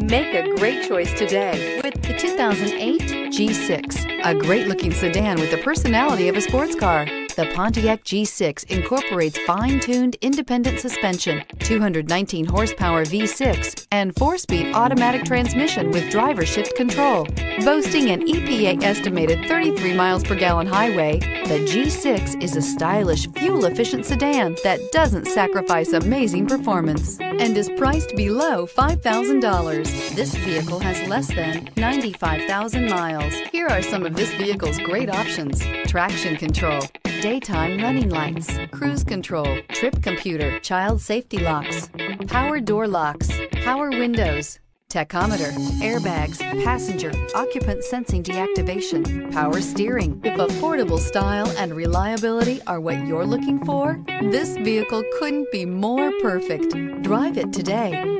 Make a great choice today with the 2008 G6, a great-looking sedan with the personality of a sports car. The Pontiac G6 incorporates fine-tuned independent suspension, 219 horsepower V6, and 4-speed automatic transmission with driver shift control. Boasting an EPA-estimated 33 miles per gallon highway, the G6 is a stylish, fuel-efficient sedan that doesn't sacrifice amazing performance and is priced below $5,000. This vehicle has less than 95,000 miles. Here are some of this vehicle's great options: traction control, daytime running lights, cruise control, trip computer, child safety locks, power door locks, power windows, tachometer, airbags, passenger occupant sensing deactivation, power steering. If affordable style and reliability are what you're looking for, this vehicle couldn't be more perfect. Drive it today.